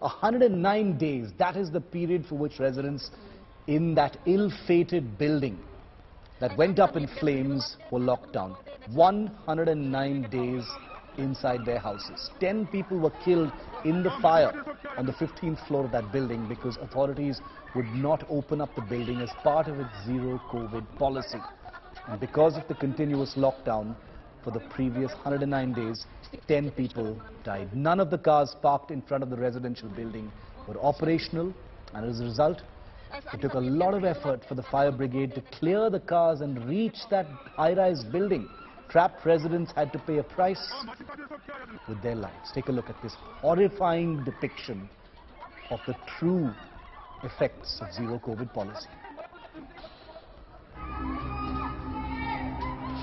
109 days. That is the period for which residents in that ill-fated building that went up in flames were locked down. 109 days inside their houses. 10 people were killed in the fire on the 15th floor of that building because authorities would not open up the building as part of its zero-COVID policy. And because of the continuous lockdown for the previous 109 days, 10 people died. None of the cars parked in front of the residential building were operational, and as a result, it took a lot of effort for the fire brigade to clear the cars and reach that high-rise building. Trapped residents had to pay a price with their lives. Take a look at this horrifying depiction of the true effects of zero-COVID policy.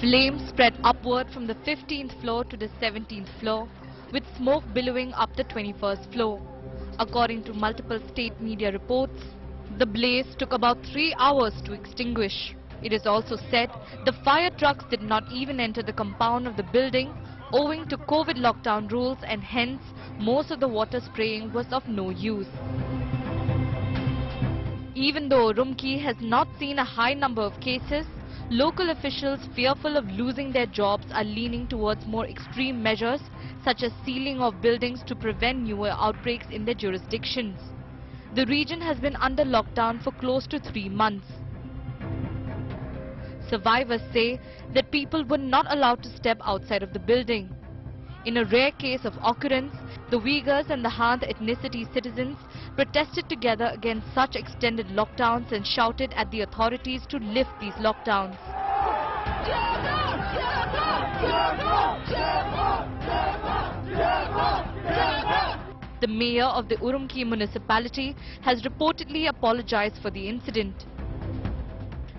Flames spread upward from the 15th floor to the 17th floor, with smoke billowing up the 21st floor. According to multiple state media reports, the blaze took about 3 hours to extinguish. It is also said the fire trucks did not even enter the compound of the building owing to COVID lockdown rules, and hence most of the water spraying was of no use. Even though Urumqi has not seen a high number of cases, local officials fearful of losing their jobs are leaning towards more extreme measures such as sealing of buildings to prevent newer outbreaks in their jurisdictions. The region has been under lockdown for close to 3 months. Survivors say that people were not allowed to step outside of the building. In a rare case of occurrence, the Uyghurs and the Han ethnicity citizens protested together against such extended lockdowns and shouted at the authorities to lift these lockdowns. The mayor of the Urumqi municipality has reportedly apologized for the incident.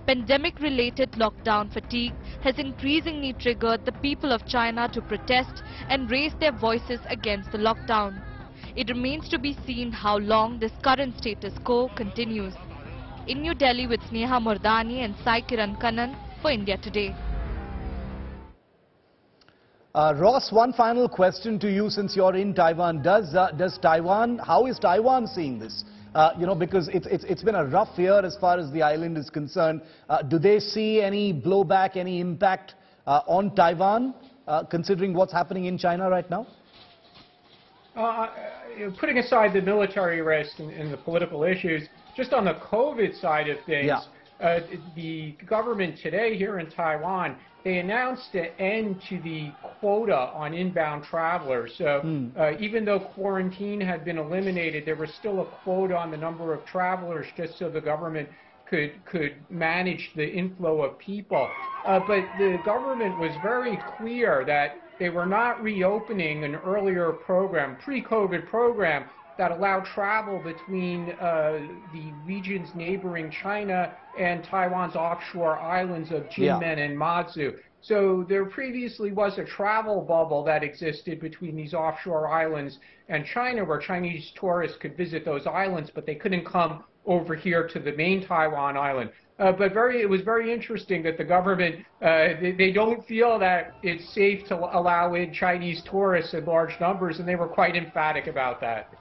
Pandemic-related lockdown fatigue has increasingly triggered the people of China to protest and raise their voices against the lockdown. It remains to be seen how long this current status quo continues. In New Delhi with Sneha Mordani and Sai Kiran Kannan for India Today. Ross, one final question to you since you're in Taiwan. How is Taiwan seeing this? Because it's been a rough year as far as the island is concerned. Do they see any blowback, any impact on Taiwan, considering what's happening in China right now? Putting aside the military risk and the political issues, just on the COVID side of things, yeah. The government today here in Taiwan, they announced an end to the quota on inbound travelers. So even though quarantine had been eliminated, there was still a quota on the number of travelers just so the government could manage the inflow of people. But the government was very clear that they were not reopening an earlier program, pre-COVID program, that allowed travel between the regions neighboring China and Taiwan's offshore islands of Kinmen yeah. and Matsu. So there previously was a travel bubble that existed between these offshore islands and China, where Chinese tourists could visit those islands, but they couldn't come over here to the main Taiwan island. It was very interesting that the government, they don't feel that it's safe to allow in Chinese tourists in large numbers, and they were quite emphatic about that.